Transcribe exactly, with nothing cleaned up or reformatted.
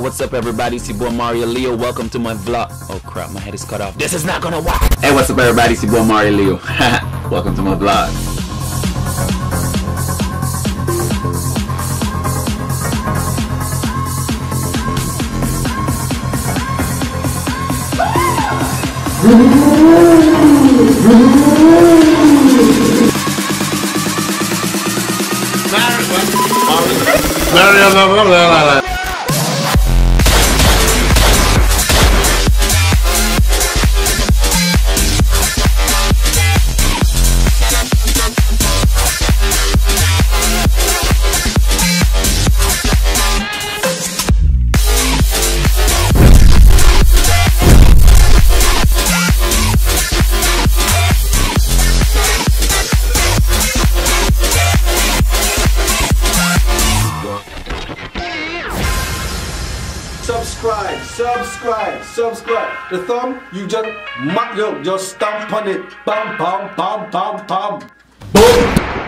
Yo, what's up everybody, it's your boy Mario Leo. Welcome to my vlog. Oh crap, my head is cut off. This is not gonna work. Hey, what's up everybody, it's your boy Mario Leo. Welcome to my vlog. Hey Subscribe, subscribe, subscribe. The thumb, you just yo, just stomp on it. Bum, bum, bum, bum, bum. Boom.